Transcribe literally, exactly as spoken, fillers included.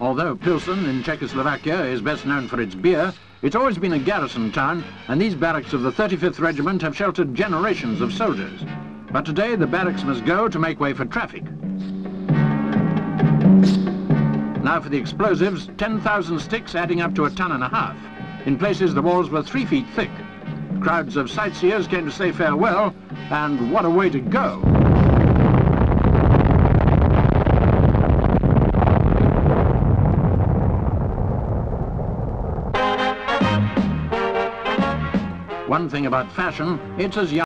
Although Pilsen in Czechoslovakia is best known for its beer, it's always been a garrison town, and these barracks of the thirty-fifth Regiment have sheltered generations of soldiers. But today the barracks must go to make way for traffic. Now for the explosives, ten thousand sticks adding up to a ton and a half. In places the walls were three feet thick. Crowds of sightseers came to say farewell, and what a way to go! One thing about fashion, it's as young